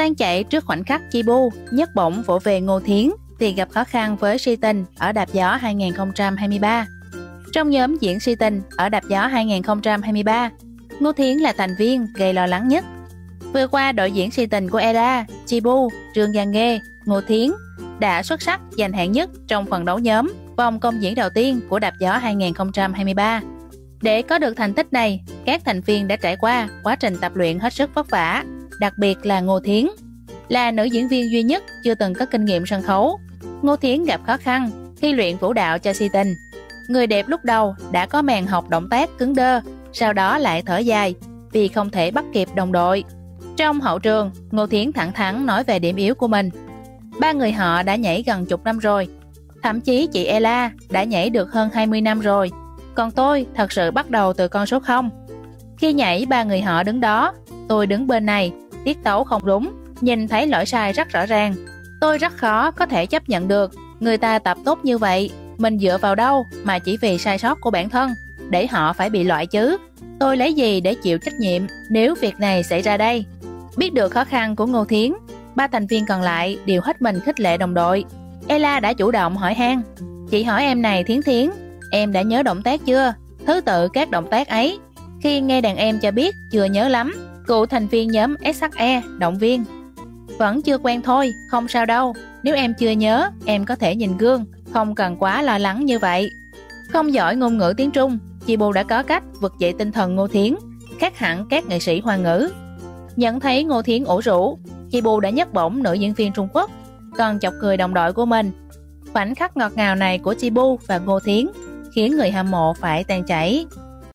Tan chạy trước khoảnh khắc Chi Pu nhấc bổng vỗ về Ngô Thiến thì gặp khó khăn với Sĩ Tình ở Đạp gió 2023. Trong nhóm diễn Sĩ Tình ở Đạp gió 2023, Ngô Thiến là thành viên gây lo lắng nhất. Vừa qua, đội diễn Sĩ Tình của Ella, Chi Pu, Trương Giang Nghê, Ngô Thiến đã xuất sắc giành hạng nhất trong phần đấu nhóm vòng công diễn đầu tiên của Đạp gió 2023. Để có được thành tích này, các thành viên đã trải qua quá trình tập luyện hết sức vất vả, đặc biệt là Ngô Thiến. Là nữ diễn viên duy nhất chưa từng có kinh nghiệm sân khấu, Ngô Thiến gặp khó khăn khi luyện vũ đạo cho Sĩ Tình. Người đẹp lúc đầu đã có màn học động tác cứng đơ, sau đó lại thở dài vì không thể bắt kịp đồng đội. Trong hậu trường, Ngô Thiến thẳng thắn nói về điểm yếu của mình. Ba người họ đã nhảy gần chục năm rồi, thậm chí chị Ella đã nhảy được hơn 20 năm rồi. Còn tôi thật sự bắt đầu từ con số 0. Khi nhảy, ba người họ đứng đó, tôi đứng bên này, tiết tấu không đúng, nhìn thấy lỗi sai rất rõ ràng. Tôi rất khó có thể chấp nhận được, người ta tập tốt như vậy, mình dựa vào đâu mà chỉ vì sai sót của bản thân để họ phải bị loại chứ? Tôi lấy gì để chịu trách nhiệm nếu việc này xảy ra đây? Biết được khó khăn của Ngô Thiến, ba thành viên còn lại đều hết mình khích lệ đồng đội. Ella đã chủ động hỏi han, chị hỏi em này Thiến, em đã nhớ động tác chưa? Thứ tự các động tác ấy. Khi nghe đàn em cho biết chưa nhớ lắm, cựu thành viên nhóm SHE động viên. Vẫn chưa quen thôi, không sao đâu. Nếu em chưa nhớ, em có thể nhìn gương, không cần quá lo lắng như vậy. Không giỏi ngôn ngữ tiếng Trung, Chi Pu đã có cách vực dậy tinh thần Ngô Thiến, khác hẳn các nghệ sĩ Hoa ngữ. Nhận thấy Ngô Thiến ủ rũ, Chi Pu đã nhấc bổng nữ diễn viên Trung Quốc, còn chọc cười đồng đội của mình. Khoảnh khắc ngọt ngào này của Chi Pu và Ngô Thiến khiến người hâm mộ phải tan chảy.